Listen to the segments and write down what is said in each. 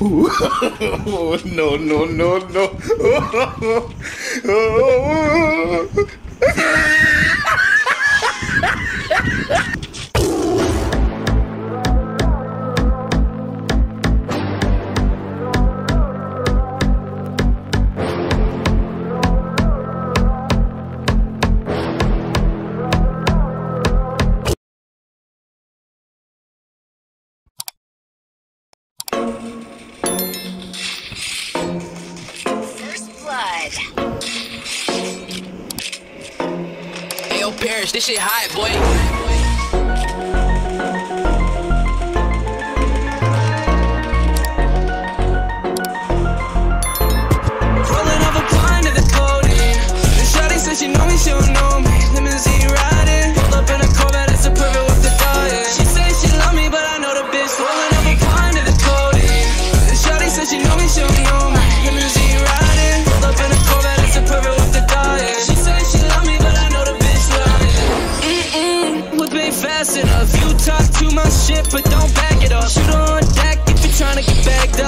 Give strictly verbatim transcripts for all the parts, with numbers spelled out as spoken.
Oh, no, no, no, no. Oh, oh, oh, oh. Parrish, this shit hot, boy. But don't back it up. Shoot on deck if you're tryna get bagged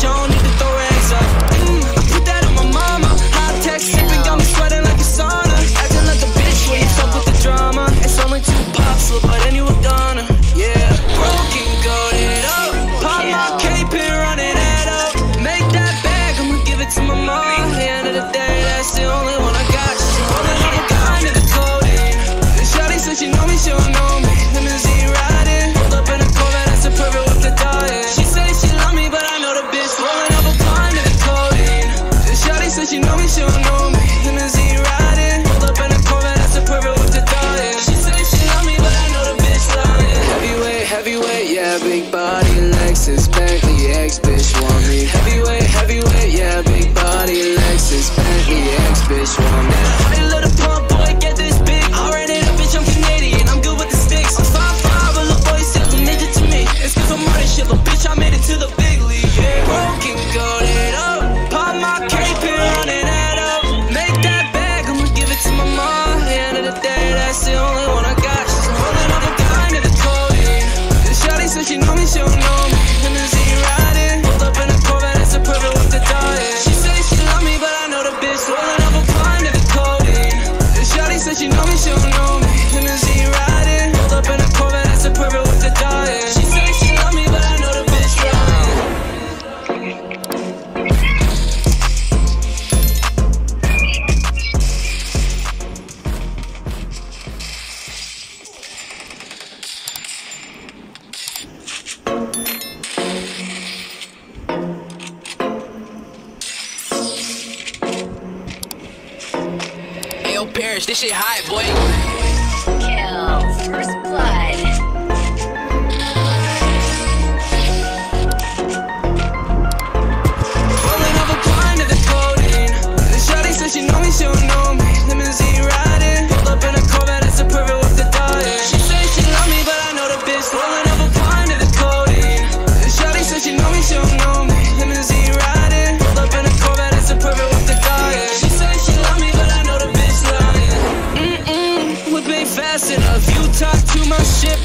up. It's broken boy, bitch, I don't need to throw rags up. mm, I put that on my mama. High tech sipping, got me sweating like a sauna. Acting like a bitch when you fuck with the drama. It's only two pops, look like any Madonna. Yeah, broken, goated up. Pop my cape and run it head up. Make that bag, I'ma give it to my mom. At the end of the day, that's the only one I got. She's rolling on the kind of the coding. And shawty said she know me, she don't know me. Limousine ride. Parrish, this shit hot, boy. Kill, first blood.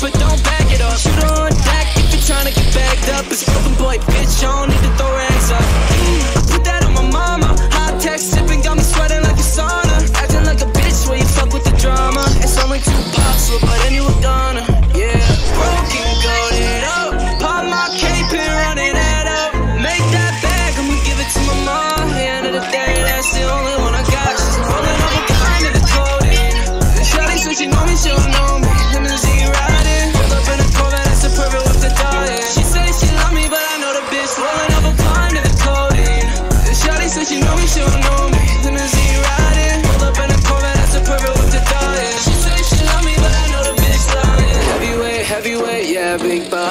But don't back it up. Shoot on deck if you're tryna get bagged up. It's broken boy, bitch, I don't need to throw rags up. mm, I put that on my mama. High tech sipping, got me sweating like a sauna. Acting like a bitch when you fuck with the drama. It's only two pops, look like any Madonna. Yeah, broken, goated up. Pop my cape and run it head up. Make that bag, I'ma give it to my mom. At the end of the day, that's the only one I got. She's rolling up a kind of the coding. The shawty said she know me, she don't know me. Big